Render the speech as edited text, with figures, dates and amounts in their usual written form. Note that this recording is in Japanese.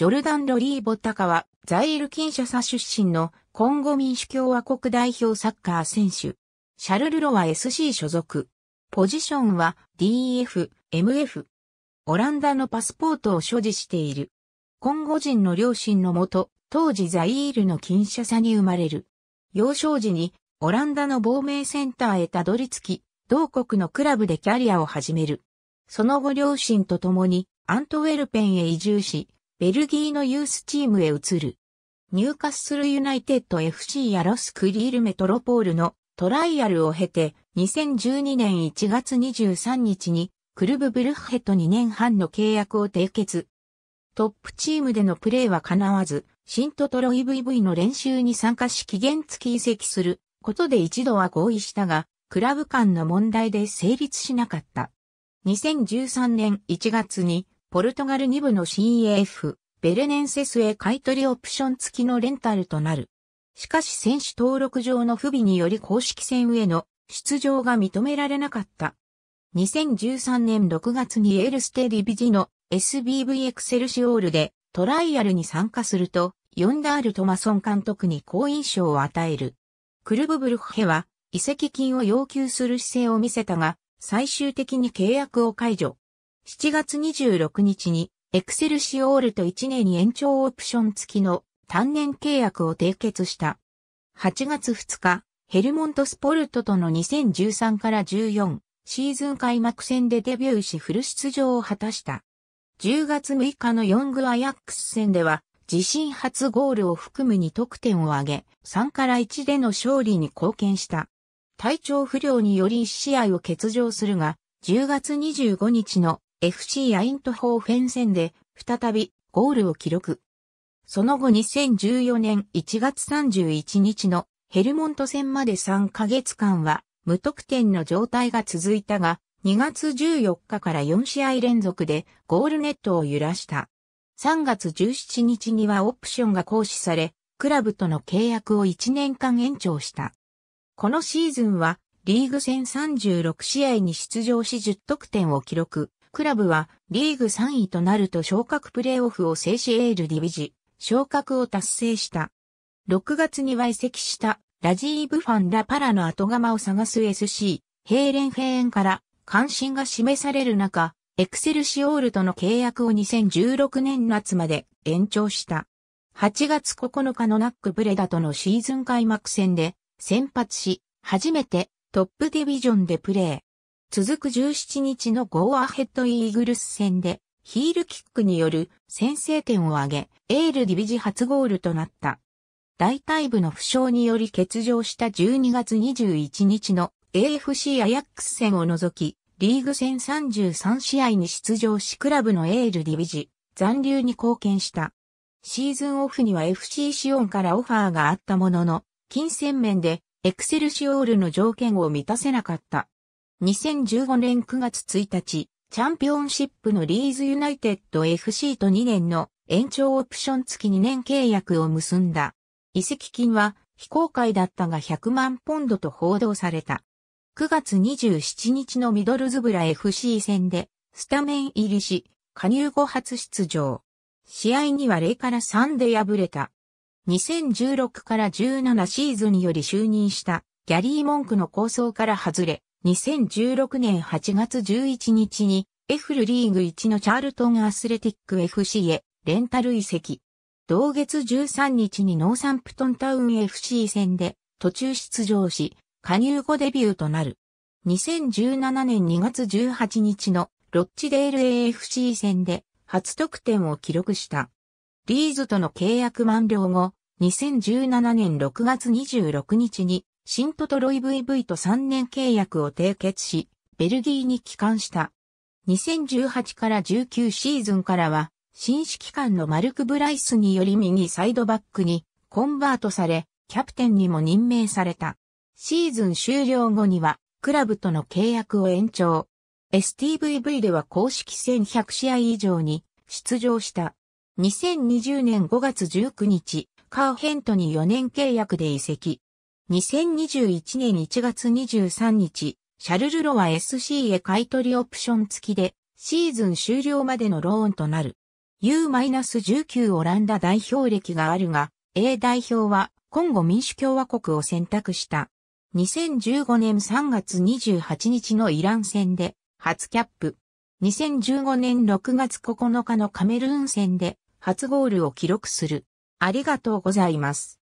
ジョルダン・ロリー・ボタカは、ザイール・キンシャサ出身のコンゴ民主共和国代表サッカー選手。シャルル・ロワ SC 所属。ポジションは DF、MF。オランダのパスポートを所持している。コンゴ人の両親のもと、当時ザイールのキンシャサに生まれる。幼少時にオランダの亡命センターへたどり着き、同国のクラブでキャリアを始める。その後両親と共にアントウェルペンへ移住し、ベルギーのユースチームへ移る。ニューカッスルユナイテッド FC やロスクリールメトロポールのトライアルを経て2012年1月23日にクルブブルッヘと2年半の契約を締結。トップチームでのプレーは叶わず、新トトロ EVV の練習に参加し期限付き移籍することで一度は合意したが、クラブ間の問題で成立しなかった。2013年1月にポルトガル2部の CF、ベレネンセスへ買い取りオプション付きのレンタルとなる。しかし選手登録上の不備により公式戦への出場が認められなかった。2013年6月にエルステディビジの SBV エクセルシオールでトライアルに参加すると、ヨンダール・トマソン監督に好印象を与える。クルブブルッヘは移籍金を要求する姿勢を見せたが、最終的に契約を解除。7月26日にエクセルシオールと1年延長オプション付きの単年契約を締結した。8月2日、ヘルモントスポルトとの2013から14シーズン開幕戦でデビューしフル出場を果たした。10月6日のヨングアヤックス戦では自身初ゴールを含む2得点を挙げ、3から1での勝利に貢献した。体調不良により1試合を欠場するが、10月25日のFC アイントホーフェン戦で再びゴールを記録。その後2014年1月31日のヘルモント戦まで3ヶ月間は無得点の状態が続いたが2月14日から4試合連続でゴールネットを揺らした。3月17日にはオプションが行使されクラブとの契約を1年間延長した。このシーズンはリーグ戦36試合に出場し10得点を記録。クラブはリーグ3位となると昇格プレーオフを制しエールディビジ昇格を達成した。6月には移籍したラジーブ・ファン・ラ・パラの後釜を探す SC ヘーレンフェーンから関心が示される中、エクセルシオールとの契約を2016年夏まで延長した。8月9日のナック・ブレダとのシーズン開幕戦で先発し、初めてトップディビジョンでプレー。続く17日のゴーアヘッドイーグルス戦でヒールキックによる先制点を挙げ、エールディビジ初ゴールとなった。大腿部の負傷により欠場した12月21日の AFC アヤックス戦を除き、リーグ戦33試合に出場しクラブのエールディビジ残留に貢献した。シーズンオフには FC シオンからオファーがあったものの、金銭面でエクセルシオールの条件を満たせなかった。2015年9月1日、チャンピオンシップのリーズユナイテッド FC と2年の延長オプション付き2年契約を結んだ。移籍金は非公開だったが100万ポンドと報道された。9月27日のミドルズブラ FC 戦でスタメン入りし、加入後初出場。試合には0から3で敗れた。2016から17シーズンにより就任したギャリー・モンクの構想から外れ、2016年8月11日に F リーグ1のチャールトンアスレティック FC へレンタル移籍。同月13日にノーサンプトンタウン FC 戦で途中出場し、加入後デビューとなる。2017年2月18日のロッチデール AFC 戦で初得点を記録した。リーズとの契約満了後、2017年6月26日に新トトロ EVV と3年契約を締結し、ベルギーに帰還した。2018から19シーズンからは、新指揮官のマルク・ブライスにより右サイドバックにコンバートされ、キャプテンにも任命された。シーズン終了後には、クラブとの契約を延長。STVV では公式戦100試合以上に出場した。2020年5月19日、カーヘントに4年契約で移籍。2021年1月23日、シャルル・ロワ SC へ買取オプション付きで、シーズン終了までのローンとなる。U-19 オランダ代表歴があるが、A 代表はコンゴ民主共和国を選択した。2015年3月28日のイラン戦で初キャップ。2015年6月9日のカメルーン戦で初ゴールを記録する。ありがとうございます。